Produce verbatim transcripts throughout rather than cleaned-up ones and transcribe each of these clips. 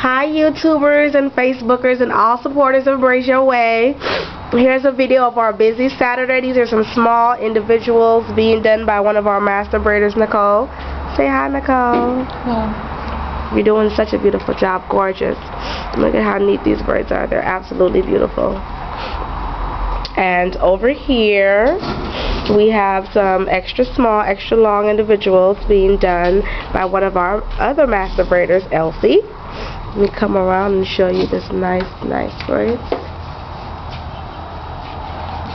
Hi YouTubers and Facebookers and all supporters of Braids Your Way. Here's a video of our busy Saturday. These are some small individuals being done by one of our master braiders, Nicole. Say hi, Nicole. Hello. You're doing such a beautiful job. Gorgeous. Look at how neat these braids are. They're absolutely beautiful. And over here we have some extra small, extra long individuals being done by one of our other master braiders, Elsie. Let me come around and show you this nice, nice braid.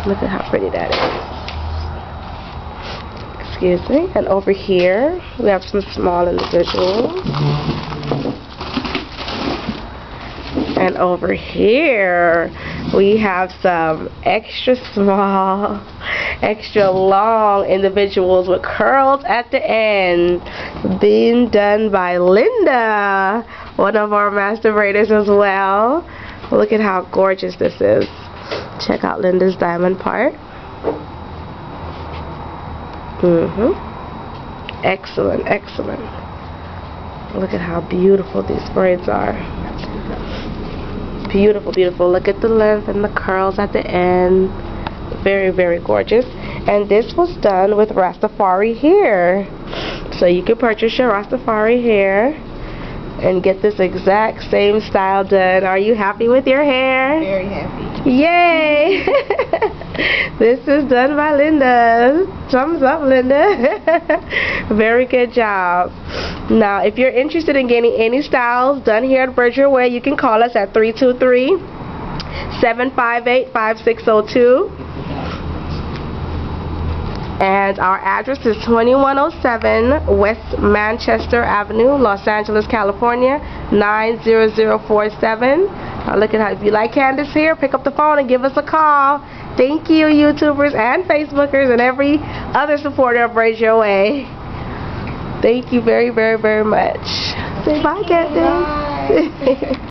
Look at how pretty that is. Excuse me. And over here we have some small individuals. And over here we have some extra small, extra long individuals with curls at the end being done by Linda, one of our master braiders as well. Look at how gorgeous this is. Check out Linda's diamond part. Mm-hmm. Excellent, excellent. Look at how beautiful these braids are. Beautiful, beautiful. Look at the length and the curls at the end. Very, very gorgeous. And this was done with Rastafari hair. So you can purchase your Rastafari hair and get this exact same style done. Are you happy with your hair? Very happy. Yay! This is done by Linda. Thumbs up, Linda. Very good job. Now, if you're interested in getting any styles done here at Braids Your Way, you can call us at three two three, seven five eight, five six zero two. And our address is twenty-one oh seven West Manchester Avenue, Los Angeles, California, nine zero zero four seven. Now, look at how, if you like Candace here, pick up the phone and give us a call. Thank you, YouTubers and Facebookers and every other supporter of Braids Your Way. Thank you very, very, very much. Say bye, Captain.